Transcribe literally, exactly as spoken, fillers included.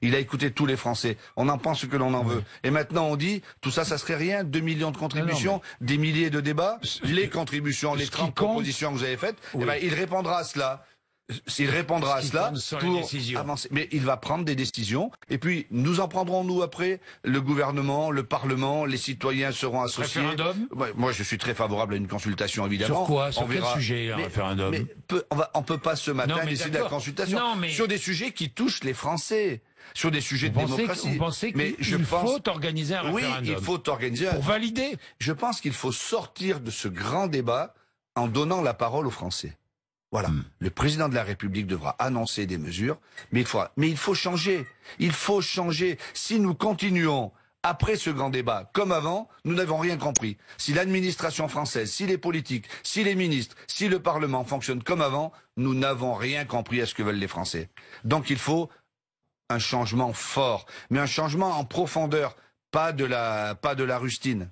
Il a écouté tous les Français. On en pense ce que l'on en veut. Et maintenant, on dit, tout ça, ça serait rien. deux millions de contributions, non, mais... des milliers de débats. Les contributions, les trente propositions que vous avez faites, oui. eh ben, il répondra à cela. Il répondra à cela pour avancer. Mais il va prendre des décisions. Et puis, nous en prendrons, nous, après. Le gouvernement, le Parlement, les citoyens seront associés. Référendum ? Moi, je suis très favorable à une consultation, évidemment. Sur quoi ? Sur quel sujet, un référendum ? Mais peu, on va, on peut pas ce matin décider de la consultation. Non, mais... Sur des sujets qui touchent les Français. Sur des sujets vous de démocratie. Vous pensez qu'il pense... faut organiser un référendum ? Oui, il faut organiser un... Pour valider. Je pense qu'il faut sortir de ce grand débat en donnant la parole aux Français. Voilà. Mmh. Le président de la République devra annoncer des mesures, mais il faut, mais il faut changer. Il faut changer. Si nous continuons après ce grand débat, comme avant, nous n'avons rien compris. Si l'administration française, si les politiques, si les ministres, si le Parlement fonctionne comme avant, nous n'avons rien compris à ce que veulent les Français. Donc il faut un changement fort, mais un changement en profondeur, pas de la, pas de la rustine.